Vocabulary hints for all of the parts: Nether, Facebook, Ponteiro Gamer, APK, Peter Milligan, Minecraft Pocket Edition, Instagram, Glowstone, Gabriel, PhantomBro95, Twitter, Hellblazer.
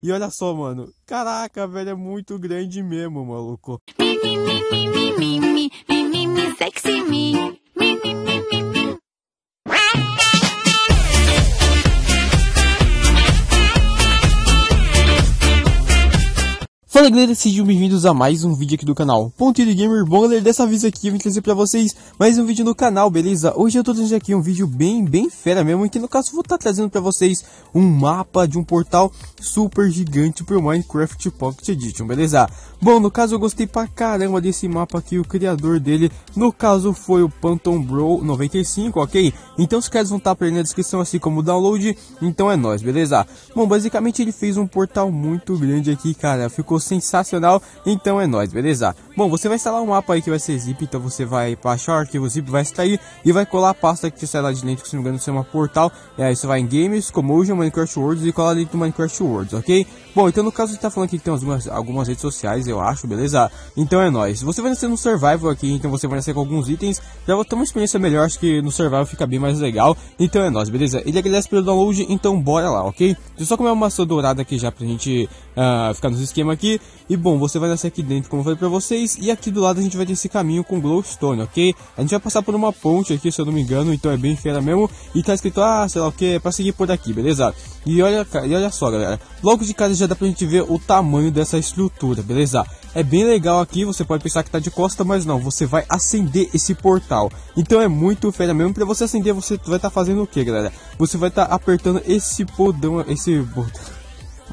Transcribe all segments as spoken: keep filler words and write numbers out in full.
E olha só, mano. Caraca, velho, é muito grande mesmo, maluco. Fala galera, sejam bem-vindos a mais um vídeo aqui do canal Ponteiro Gamer. Bom galera, dessa vez aqui eu vim trazer pra vocês mais um vídeo no canal, beleza? Hoje eu tô trazendo aqui um vídeo bem, bem fera mesmo, em que no caso eu vou estar tá trazendo pra vocês um mapa de um portal super gigante pro Minecraft Pocket Edition, beleza? Bom, no caso eu gostei pra caramba desse mapa aqui, o criador dele, no caso foi o Phantom Bro noventa e cinco, ok? Então os caras vão estar tá aí na descrição, assim como o download, então é nóis, beleza? Bom, basicamente ele fez um portal muito grande aqui, cara, ficou sensacional, então é nóis, beleza? Bom, você vai instalar um mapa aí que vai ser zip, então você vai para achar o arquivo zip, vai estar aí e vai colar a pasta que sai lá de dentro, que se não me engano chama portal, e aí você vai em games, commotion, Minecraft Worlds e cola dentro do Minecraft Worlds, ok? Bom, então no caso ele tá falando aqui que tem algumas, algumas redes sociais, eu acho, beleza? Então é nóis. Você vai nascer no survival aqui, então você vai nascer com alguns itens, já vou ter uma experiência melhor, acho que no survival fica bem mais legal, então é nóis, beleza? Ele agradece pelo download, então bora lá, ok? Deixa eu só comer uma maçã dourada aqui já pra gente uh, ficar nos esquema aqui. E bom, você vai nascer aqui dentro, como eu falei pra vocês. E aqui do lado a gente vai ter esse caminho com Glowstone, ok? A gente vai passar por uma ponte aqui, se eu não me engano. Então é bem fera mesmo. E tá escrito, ah, sei lá o que, é pra seguir por aqui, beleza? E olha, e olha só, galera. Logo de cara já dá pra gente ver o tamanho dessa estrutura, beleza? É bem legal aqui, você pode pensar que tá de costa, mas não, você vai acender esse portal. Então é muito fera mesmo. Pra você acender, você vai estar tá fazendo o que, galera? Você vai estar tá apertando esse podão, esse botão.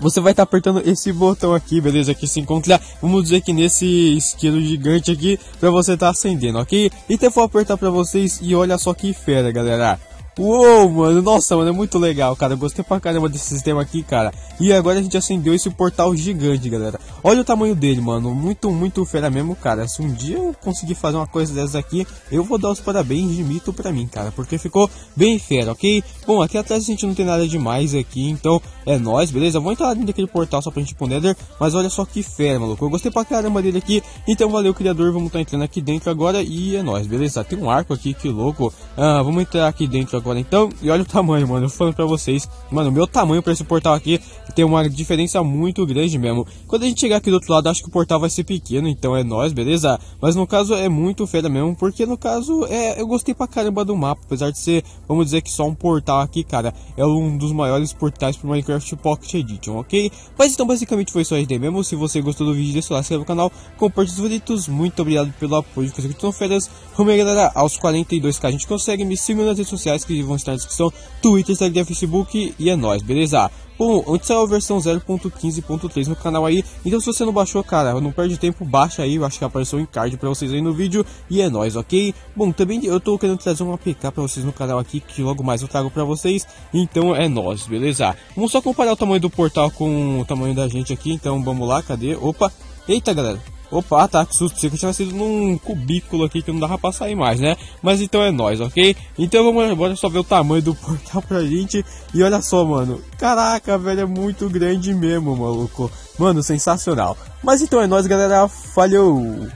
Você vai estar apertando esse botão aqui, beleza? Que se encontra, vamos dizer que nesse isqueiro gigante aqui, pra você estar acendendo, ok? Então eu vou apertar pra vocês e olha só que fera, galera. Uou, mano, nossa, mano, é muito legal, cara, eu gostei pra caramba desse sistema aqui, cara. E agora a gente acendeu esse portal gigante, galera. Olha o tamanho dele, mano, muito, muito fera mesmo, cara. Se um dia eu conseguir fazer uma coisa dessas aqui, eu vou dar os parabéns de mito pra mim, cara, porque ficou bem fera, ok? Bom, aqui atrás a gente não tem nada demais aqui, então é nóis, beleza? Vou entrar dentro daquele portal só pra gente ir pro Nether, mas olha só que fera, maluco, eu gostei pra caramba dele aqui. Então valeu, criador, vamos tá entrando aqui dentro agora e é nóis, beleza? Tem um arco aqui, que louco. Ah, vamos entrar aqui dentro agora. Agora então, e olha o tamanho, mano, eu falando pra vocês, mano, o meu tamanho pra esse portal aqui tem uma diferença muito grande mesmo. Quando a gente chegar aqui do outro lado, acho que o portal vai ser pequeno, então é nóis, beleza? Mas no caso é muito fera mesmo, porque no caso, é, eu gostei pra caramba do mapa, apesar de ser, vamos dizer que só um portal aqui, cara, é um dos maiores portais pro Minecraft Pocket Edition, ok? Mas então basicamente foi só isso aí mesmo, se você gostou do vídeo, deixa o like, se inscreve no canal, compartilha os favoritos, muito obrigado pelo apoio de vocês que estão feras, rumo aí galera, aos quarenta e dois k a gente consegue, me sigam nas redes sociais que vão estar na descrição, Twitter, Instagram, Facebook e é nóis, beleza? Bom, antes saiu a versão zero ponto quinze ponto três no canal aí, então se você não baixou, cara, não perde tempo, baixa aí, eu acho que apareceu em card pra vocês aí no vídeo, e é nóis, ok? Bom, também eu tô querendo trazer uma A P K pra vocês no canal aqui, que logo mais eu trago pra vocês, então é nóis, beleza? Vamos só comparar o tamanho do portal com o tamanho da gente aqui, então vamos lá, cadê? Opa, eita galera! Opa, tá, que susto, pensei que eu tinha nascido num cubículo aqui que não dava pra sair mais, né? Mas então é nóis, ok? Então vamos embora, só ver o tamanho do portal pra gente. E olha só, mano, caraca, velho, é muito grande mesmo, maluco. Mano, sensacional. Mas então é nóis, galera, falhou!